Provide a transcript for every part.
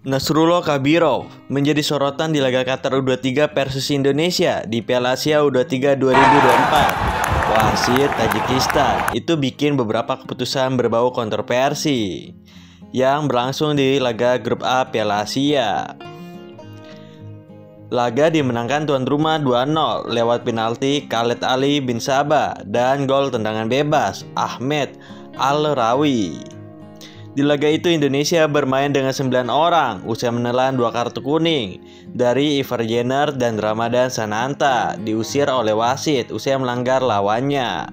Nasrullo Kabirov menjadi sorotan di laga Qatar U23 versus Indonesia di Piala Asia U-23 2024. Wasit Tajikistan itu bikin beberapa keputusan berbau kontroversi yang berlangsung di laga grup A Piala Asia. Laga dimenangkan tuan rumah 2-0 lewat penalti Khaled Ali Binsabaa dan gol tendangan bebas Ahmed Al Rawi. Di laga itu Indonesia bermain dengan 9 orang usai menelan 2 kartu kuning dari Ivar Jenner dan Ramadhan Sananta, diusir oleh wasit usai melanggar lawannya.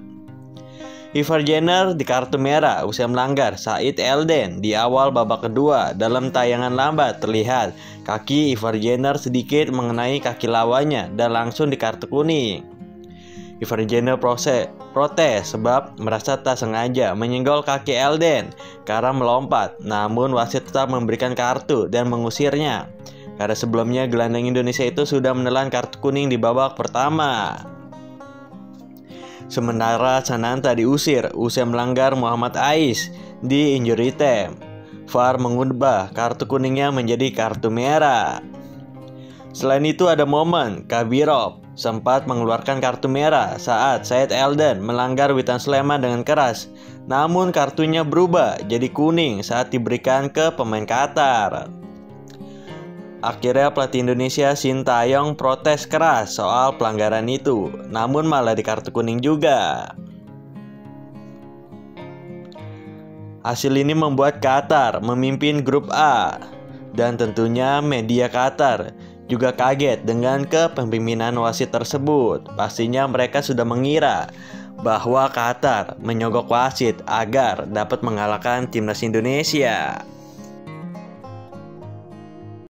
Ivar Jenner di kartu merah usai melanggar Saif Eldin di awal babak kedua. Dalam tayangan lambat terlihat kaki Ivar Jenner sedikit mengenai kaki lawannya dan langsung di kartu kuning. Ivar Jenner protes sebab merasa tak sengaja menyenggol kaki Eldin karena melompat, namun wasit tetap memberikan kartu dan mengusirnya karena sebelumnya gelandang Indonesia itu sudah menelan kartu kuning di babak pertama. Sementara Sananta diusir usai melanggar Muhammad Aiash di injury time. VAR mengubah kartu kuningnya menjadi kartu merah. Selain itu ada momen Kabirov sempat mengeluarkan kartu merah saat Saif Eldin melanggar Witan Sulaeman dengan keras, namun kartunya berubah jadi kuning saat diberikan ke pemain Qatar. Akhirnya pelatih Indonesia Shin Tae-yong protes keras soal pelanggaran itu, namun malah di kartu kuning juga. Hasil ini membuat Qatar memimpin grup A, dan tentunya media Qatar juga kaget dengan kepemimpinan wasit tersebut. Pastinya mereka sudah mengira bahwa Qatar menyogok wasit agar dapat mengalahkan timnas Indonesia.